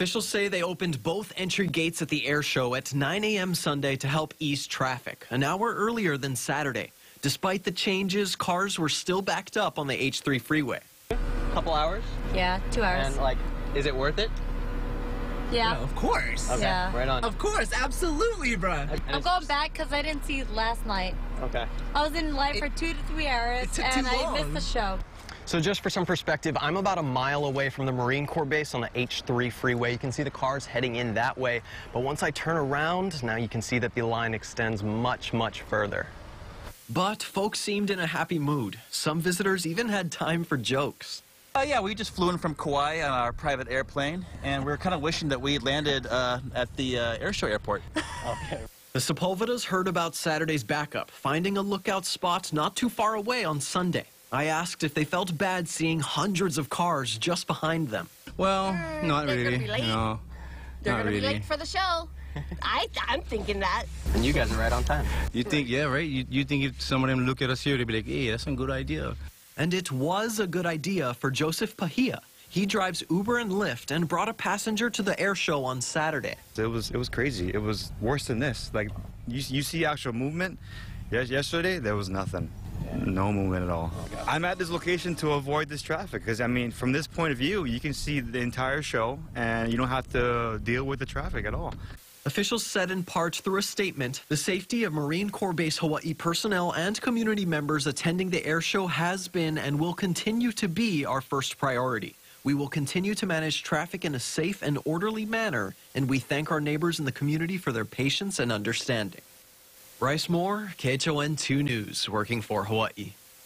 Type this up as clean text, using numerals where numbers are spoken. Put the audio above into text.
Officials say they opened both entry gates at the air show at 9 a.m. Sunday to help ease traffic, an hour earlier than Saturday. Despite the changes, cars were still backed up on the H3 freeway. A couple hours? Yeah, 2 hours. And, like, is it worth it? Yeah. No, of course. Okay, yeah. Right on. Of course, absolutely, bruh. I'm going back because I didn't see it last night. Okay. I was in line for 2 to 3 hours, and I missed the show. So just for some perspective, I'm about a mile away from the Marine Corps Base on the H3 freeway. You can see the cars heading in that way. But once I turn around, now you can see that the line extends much, much further. But folks seemed in a happy mood. Some visitors even had time for jokes. Yeah, we just flew in from Kauai on our private airplane, and we were kind of wishing that we landed at the airshow airport. Okay. The Sepulvedas heard about Saturday's backup, finding a lookout spot not too far away on Sunday. I asked if they felt bad seeing hundreds of cars just behind them. Well, not really. No, they're going to be late for the show. I'm thinking that. And you guys are right on time. You think, yeah, right? You think if some of them look at us here, they'd be like, hey, that's a good idea. And it was a good idea for Joseph Pahia. He drives Uber and Lyft and brought a passenger to the air show on Saturday. It was crazy. It was worse than this. Like, you see actual movement. Yesterday, there was nothing. No movement at all. I'm at this location to avoid this traffic because, I mean, from this point of view, you can see the entire show and you don't have to deal with the traffic at all. Officials said in part through a statement, the safety of Marine Corps Base Hawaii personnel and community members attending the air show has been and will continue to be our first priority. We will continue to manage traffic in a safe and orderly manner, and we thank our neighbors in the community for their patience and understanding. Bryce Moore, KHON2 News, working for Hawaii.